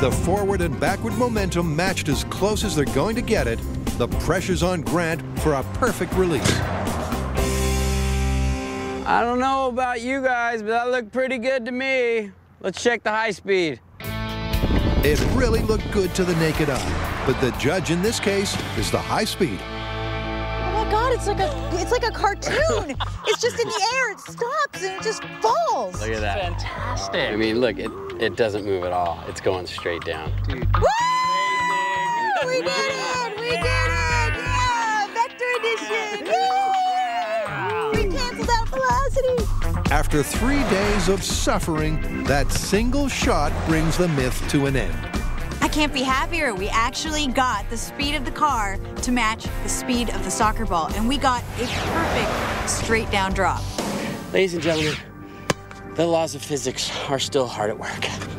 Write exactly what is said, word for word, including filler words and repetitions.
With the forward and backward momentum matched as close as they're going to get it, the pressure's on Grant for a perfect release. I don't know about you guys, but that looked pretty good to me. Let's check the high speed. It really looked good to the naked eye, but the judge in this case is the high speed. Oh my God, it's like a, it's like a cartoon. It's just in the air, it stops and it just falls. Look at that. Fantastic. I mean, look, it, it doesn't move at all. It's going straight down. Dude. Woo! We did it, we did it. Yeah, Vector Edition. Yeah. We canceled out velocity. After three days of suffering, that single shot brings the myth to an end. I can't be happier. We actually got the speed of the car to match the speed of the soccer ball, and we got a perfect straight down drop. Ladies and gentlemen, the laws of physics are still hard at work.